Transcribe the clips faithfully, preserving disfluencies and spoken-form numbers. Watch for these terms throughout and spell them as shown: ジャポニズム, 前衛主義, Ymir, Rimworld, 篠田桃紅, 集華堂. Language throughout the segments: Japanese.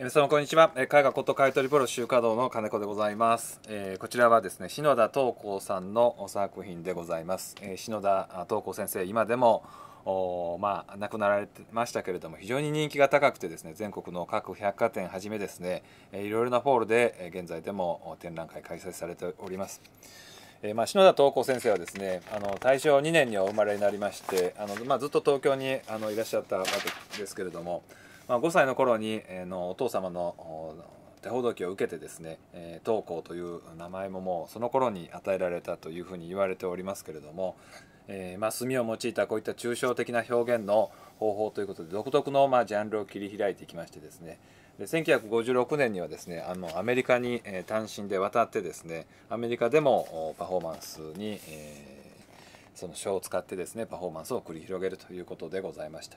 皆様こんにちは。絵画こと買取プロ集華堂の金子でございます、えー、こちらはですね篠田桃紅さんの作品でございます、えー、篠田桃紅先生、今でもおまあ亡くなられてましたけれども、非常に人気が高くてですね、全国の各百貨店はじめですね、えー、いろいろなホールで現在でも展覧会開催されております。えーまあ、篠田桃紅先生はですね、あの大正に年にお生まれになりまして、あの、まあ、ずっと東京にあのいらっしゃったわけですけれども、まあ、ご歳の頃に、えー、のお父様の手ほどきを受けてですね、えー、桃紅という名前ももうその頃に与えられたというふうに言われておりますけれども、えーまあ、墨を用いたこういった抽象的な表現の方法ということで、独特の、まあ、ジャンルを切り開いていきましてですね、でせんきゅうひゃくごじゅうろく年にはですね、あのアメリカに、えー、単身で渡ってですね、アメリカでもパフォーマンスに、えー、その書を使ってですねパフォーマンスを繰り広げるということでございました。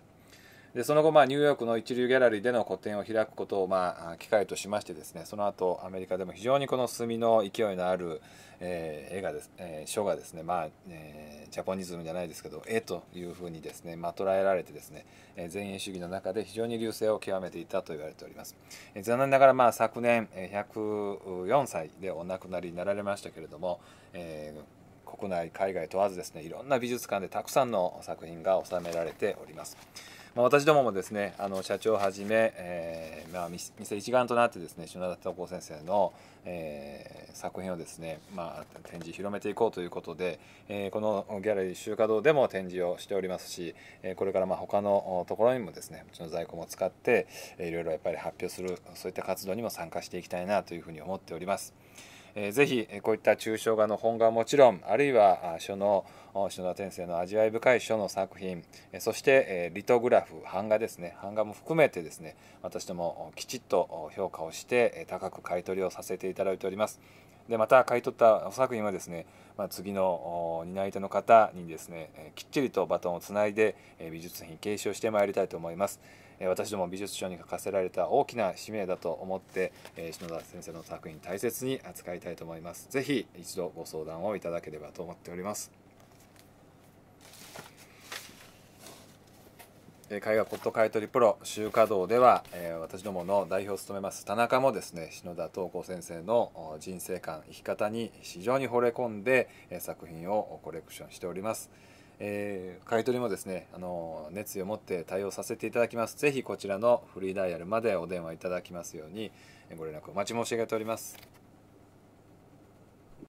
でその後、まあ、ニューヨークの一流ギャラリーでの個展を開くことを、まあ、機会としましてですね、その後アメリカでも非常にこの墨の勢いのある、えー、絵がです、えー、書がですね、まあえー、ジャポニズムじゃないですけど絵というふうにですね、まあ、捉えられてですね、えー、前衛主義の中で非常に隆盛を極めていたと言われております。えー、残念ながら、まあ、昨年ひゃくよん歳でお亡くなりになられましたけれども、えー国内海外問わずですね、いろんな美術館でたくさんの作品が収められております。まあ、私どももですね、あの社長をはじめ、えーまあ、店一丸となってですね、篠田桃紅先生の、えー、作品をですね、まあ、展示広めていこうということで、えー、このギャラリー集華堂でも展示をしておりますし、これからまあ他のところにもですね、うちの在庫も使っていろいろやっぱり発表する、そういった活動にも参加していきたいなというふうに思っております。ぜひこういった抽象画の本画はもちろん、あるいは書の篠田先生の味わい深い書の作品、そしてリトグラフ、版画ですね、版画も含めてですね、私どもきちっと評価をして高く買い取りをさせていただいております。でまた買い取ったお作品はですね、まあ、次の担い手の方にですねきっちりとバトンをつないで美術品継承してまいりたいと思います。私ども美術賞に書かせられた大きな使命だと思って、篠田先生の作品大切に扱いたいと思います。ぜひ一度ご相談をいただければと思っております。絵画骨董買取プロ集華堂では、私どもの代表を務めます田中もですね、篠田桃紅先生の人生観、生き方に非常に惚れ込んで作品をコレクションしております。えー、買い取りもですね、あの熱意を持って対応させていただきます。ぜひこちらのフリーダイヤルまでお電話いただきますようにご連絡お待ち申し上げております。